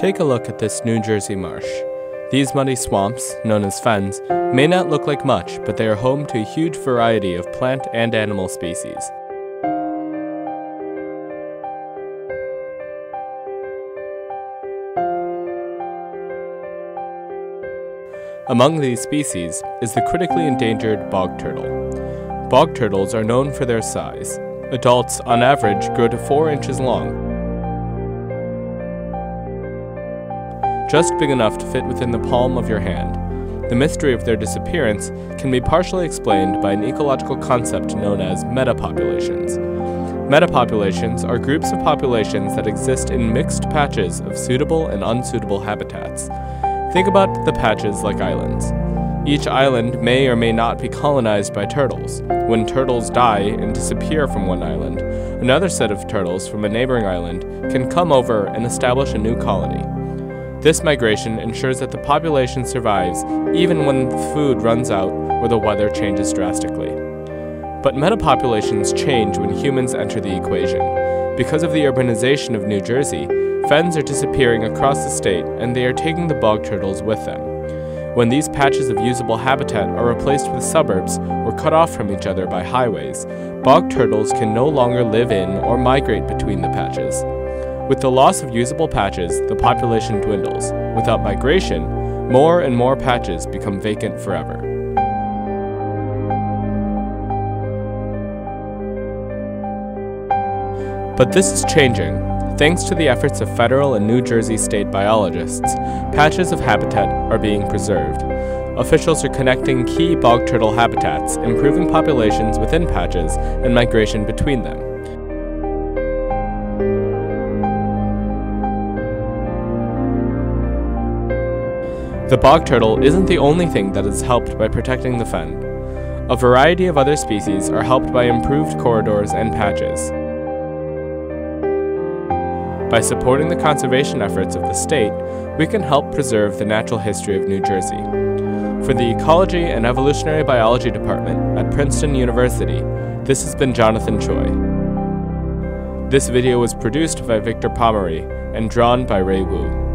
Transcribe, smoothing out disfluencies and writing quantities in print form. Take a look at this New Jersey marsh. These muddy swamps, known as fens, may not look like much, but they are home to a huge variety of plant and animal species. Among these species is the critically endangered bog turtle. Bog turtles are known for their size. Adults, on average, grow to 4 inches long, just big enough to fit within the palm of your hand. The mystery of their disappearance can be partially explained by an ecological concept known as metapopulations. Metapopulations are groups of populations that exist in mixed patches of suitable and unsuitable habitats. Think about the patches like islands. Each island may or may not be colonized by turtles. When turtles die and disappear from one island, another set of turtles from a neighboring island can come over and establish a new colony. This migration ensures that the population survives even when the food runs out or the weather changes drastically. But metapopulations change when humans enter the equation. Because of the urbanization of New Jersey, fens are disappearing across the state and they are taking the bog turtles with them. When these patches of usable habitat are replaced with suburbs or cut off from each other by highways, bog turtles can no longer live in or migrate between the patches. With the loss of usable patches, the population dwindles. Without migration, more and more patches become vacant forever. But this is changing. Thanks to the efforts of federal and New Jersey state biologists, patches of habitat are being preserved. Officials are connecting key bog turtle habitats, improving populations within patches and migration between them. The bog turtle isn't the only thing that is helped by protecting the fen. A variety of other species are helped by improved corridors and patches. By supporting the conservation efforts of the state, we can help preserve the natural history of New Jersey. For the Ecology and Evolutionary Biology Department at Princeton University, this has been Jonathan Choi. This video was produced by Victor Pomary and drawn by Ray Wu.